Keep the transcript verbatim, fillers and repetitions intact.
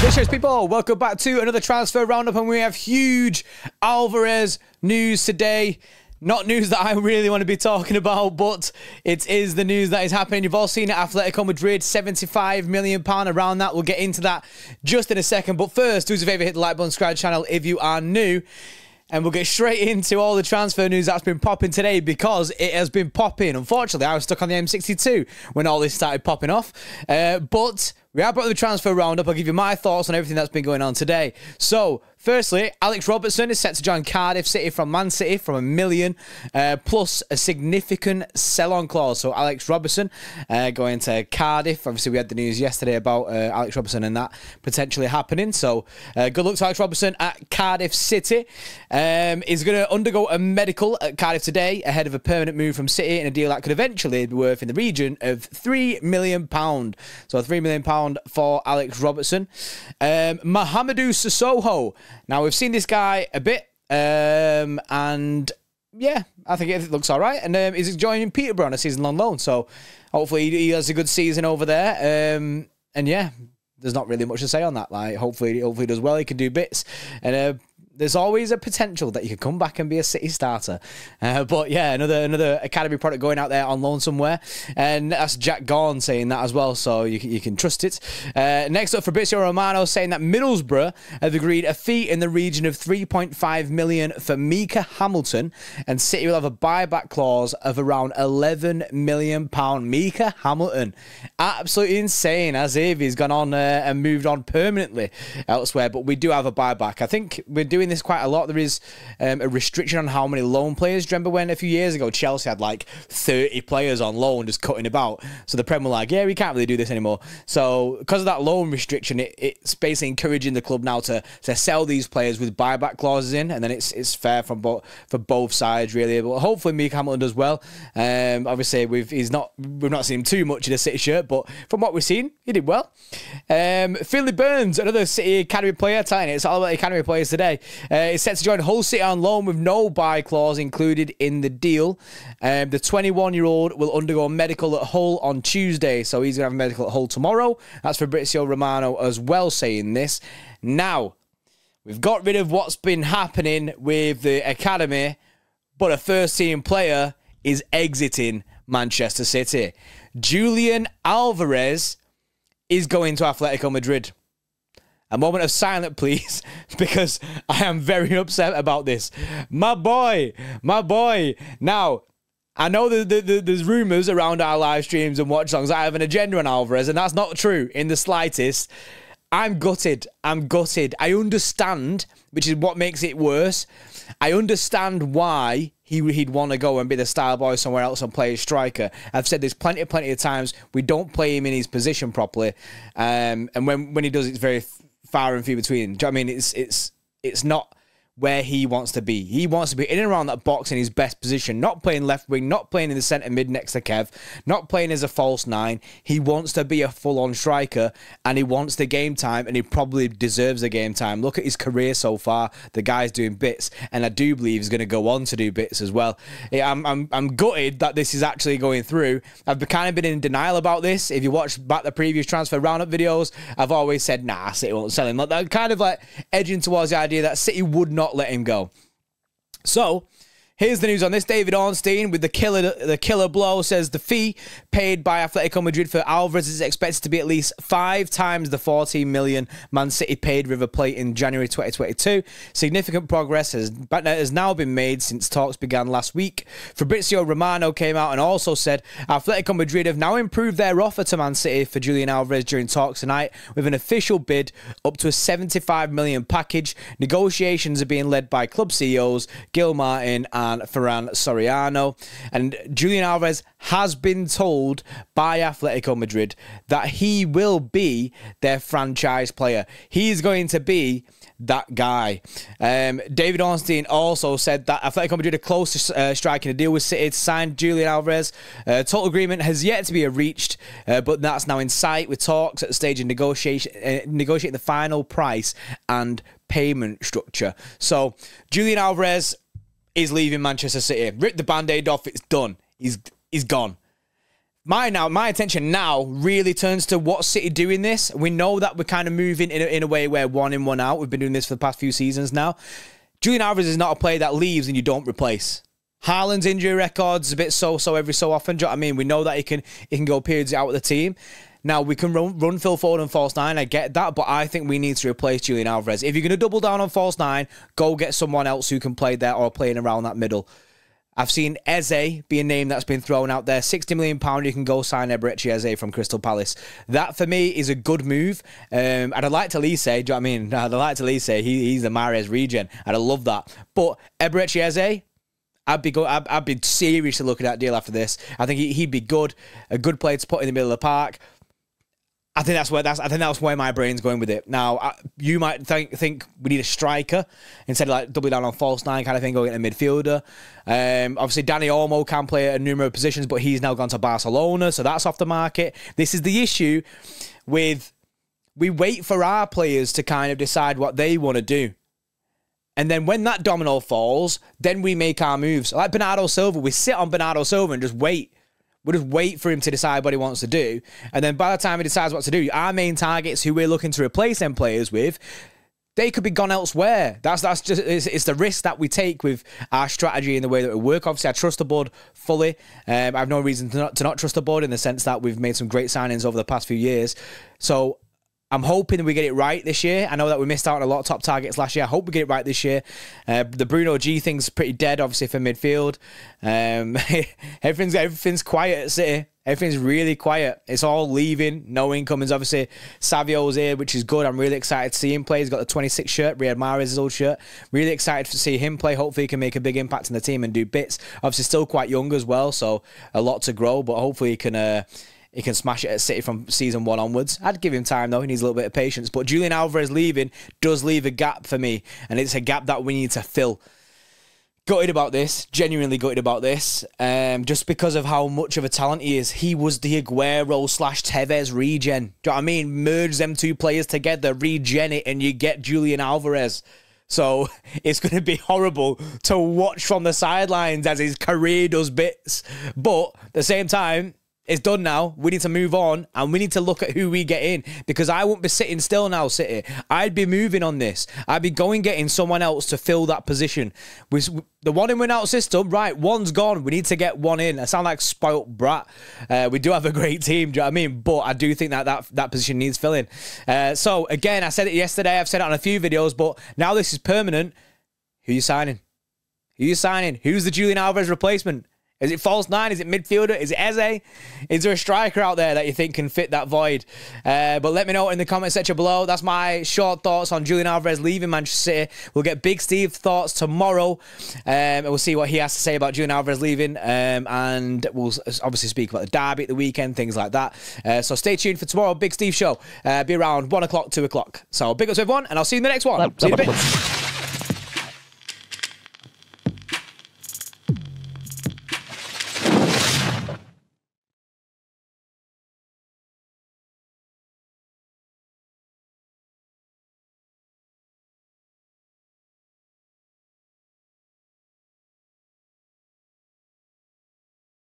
Cheers, people. Welcome back to another transfer roundup, and we have huge Alvarez news today. Not news that I really want to be talking about, but it is the news that is happening. You've all seen it. Atletico Madrid, seventy-five million pounds, around that. We'll get into that just in a second. But first, do us a favour, hit the like button, subscribe to the channel if you are new. And we'll get straight into all the transfer news that's been popping today, because it has been popping. Unfortunately, I was stuck on the M sixty-two when all this started popping off. Uh, but we are back with the transfer roundup. I'll give you my thoughts on everything that's been going on today. So, firstly, Alex Robertson is set to join Cardiff City from Man City from a million, uh, plus a significant sell-on clause. So Alex Robertson uh, going to Cardiff. Obviously, we had the news yesterday about uh, Alex Robertson and that potentially happening. So uh, good luck to Alex Robertson at Cardiff City. Um, he's going to undergo a medical at Cardiff today ahead of a permanent move from City in a deal that could eventually be worth in the region of three million pounds. So three million pounds for Alex Robertson. Um, Mahamadou Sissoko. Now, we've seen this guy a bit, um, and yeah, I think it looks all right. And um, he's joining Peterborough on a season-long loan, so hopefully he has a good season over there. Um, and yeah, there's not really much to say on that. Like, hopefully, hopefully he does well. He can do bits, and uh, there's always a potential that you can come back and be a City starter. Uh, but yeah, another another academy product going out there on loan somewhere, and that's Jack Gawn saying that as well, so you can, you can trust it. Uh, next up, Fabrizio Romano saying that Middlesbrough have agreed a fee in the region of three point five million for Mika Hamilton, and City will have a buyback clause of around eleven million pound. Mika Hamilton, absolutely insane, as if he's gone on uh, and moved on permanently elsewhere. But we do have a buyback. I think we're doing this quite a lot. There is um, a restriction on how many loan players. Do you remember when a few years ago Chelsea had like thirty players on loan just cutting about? So the Prem were like, yeah, we can't really do this anymore. So because of that loan restriction, it, it's basically encouraging the club now to, to sell these players with buyback clauses in, and then it's it's fair from bo for both sides really. But hopefully Mika Hamilton does well. Um, obviously we've he's not we've not seen him too much in a City shirt, but from what we've seen, he did well. Um, Finley Burns, another City academy player, telling it, it's all about academy players today. Uh, it's set to join Hull City on loan with no buy clause included in the deal. Um, the twenty-one-year-old will undergo medical at Hull on Tuesday, so he's going to have a medical at Hull tomorrow. That's Fabrizio Romano as well saying this. Now, we've got rid of what's been happening with the academy, but a first-team player is exiting Manchester City. Julian Alvarez is going to Atletico Madrid. A moment of silence, please, because I am very upset about this. My boy, my boy. Now, I know the, the, the, there's rumours around our live streams and watch songs that I have an agenda on Alvarez, and that's not true in the slightest. I'm gutted. I'm gutted. I understand, which is what makes it worse. I understand why he, he'd want to go and be the style boy somewhere else and play a striker. I've said this plenty, plenty of times. We don't play him in his position properly. Um, and when, when he does, it's very far and few between. Do you know what I mean? It's it's it's not where he wants to be. He wants to be in and around that box in his best position, not playing left wing, not playing in the centre mid next to Kev, not playing as a false nine. He wants to be a full-on striker, and he wants the game time, and he probably deserves the game time. Look at his career so far. The guy's doing bits, and I do believe he's going to go on to do bits as well. I'm, I'm, I'm gutted that this is actually going through. I've kind of been in denial about this. If you watch back the previous transfer roundup videos, I've always said, nah, City won't sell him. Like, I'm kind of like edging towards the idea that City would not let him go. So here's the news on this. David Ornstein with the killer the killer blow says the fee paid by Atletico Madrid for Alvarez is expected to be at least five times the fourteen million Man City paid River Plate in January twenty twenty-two. Significant progress has, has now been made since talks began last week. Fabrizio Romano came out and also said Atletico Madrid have now improved their offer to Man City for Julian Alvarez during talks tonight with an official bid up to a seventy-five million package. Negotiations are being led by club C E Os Gil Martin and And Ferran Soriano, and Julian Alvarez has been told by Atletico Madrid that he will be their franchise player. He is going to be that guy. Um, David Ornstein also said that Atletico Madrid are close to uh, striking a deal with City to sign Julian Alvarez. Uh, total agreement has yet to be reached, uh, but that's now in sight with talks at the stage of negotiation, uh, negotiating the final price and payment structure. So Julian Alvarez is leaving Manchester City. Rip the band-aid off, it's done. he's he's gone. My now, my attention now really turns to what City do in this. We know that we're kind of moving in a, in a way where one in, one out. We've been doing this for the past few seasons now. Julian Alvarez is not a player that leaves and you don't replace. Haaland's injury record's a bit so-so every so often. Do you know what I mean? We know that he can he can go periods out of the team. Now, we can run, run Phil Foden on false nine. I get that, but I think we need to replace Julian Alvarez. If you're going to double down on false nine, go get someone else who can play there or playing around that middle. I've seen Eze be a name that's been thrown out there. sixty million pounds, you can go sign Eberechi Eze from Crystal Palace. That, for me, is a good move. Um, and I'd like to Lise, do you know what I mean? I'd like to Lise. He, he's the Mahrez regen. I'd love that. But Eberechi Eze, I'd be, go I'd, I'd be seriously looking at a deal after this. I think he, he'd be good. A good player to put in the middle of the park. I think that's where that's. I think that's where my brain's going with it. Now, I, you might think think we need a striker instead of like doubling down on false nine kind of thing, going a midfielder. Um, obviously, Danny Olmo can play at numerous positions, but he's now gone to Barcelona, so that's off the market. This is the issue with we wait for our players to kind of decide what they want to do, and then when that domino falls, then we make our moves. Like Bernardo Silva, we sit on Bernardo Silva and just wait. We'll just wait for him to decide what he wants to do. And then by the time he decides what to do, our main targets who we're looking to replace them players with, they could be gone elsewhere. That's that's just it's, it's the risk that we take with our strategy and the way that we work. Obviously, I trust the board fully. Um, I have no reason to not, to not trust the board in the sense that we've made some great signings over the past few years. So I'm hoping we get it right this year. I know that we missed out on a lot of top targets last year. I hope we get it right this year. Uh, the Bruno G thing's pretty dead, obviously, for midfield. Um, everything's, everything's quiet at City. Everything's really quiet. It's all leaving, no incomings. Obviously, Savio's here, which is good. I'm really excited to see him play. He's got the twenty-six shirt, Riyad Mahrez's old shirt. Really excited to see him play. Hopefully, he can make a big impact on the team and do bits. Obviously, still quite young as well, so a lot to grow, but hopefully he can... Uh, He can smash it at City from season one onwards. I'd give him time, though. He needs a little bit of patience. But Julian Alvarez leaving does leave a gap for me. And it's a gap that we need to fill. Gutted about this. Genuinely gutted about this. Um, just because of how much of a talent he is. He was the Aguero slash Tevez regen. Do you know what I mean? Merge them two players together. Regen it. And you get Julian Alvarez. So it's going to be horrible to watch from the sidelines as his career does bits. But at the same time... It's done now. We need to move on and we need to look at who we get in because I won't be sitting still now, City. I'd be moving on this. I'd be going getting someone else to fill that position. We, the one in, one out system, right, one's gone. We need to get one in. I sound like spoilt brat. Uh, we do have a great team, do you know what I mean? But I do think that that, that position needs filling. Uh, so, again, I said it yesterday. I've said it on a few videos, but now this is permanent. Who are you signing? Who are you signing? Who's the Julian Alvarez replacement? Is it false nine? Is it midfielder? Is it Eze? Is there a striker out there that you think can fit that void? Uh, but let me know in the comment section below. That's my short thoughts on Julian Alvarez leaving Manchester City. We'll get Big Steve's thoughts tomorrow. Um, and we'll see what he has to say about Julian Alvarez leaving. Um, and we'll obviously speak about the derby at the weekend, things like that. Uh, so stay tuned for tomorrow. Big Steve show. Uh, be around one o'clock, two o'clock. So big ups to everyone, and I'll see you in the next one. See you in a bit.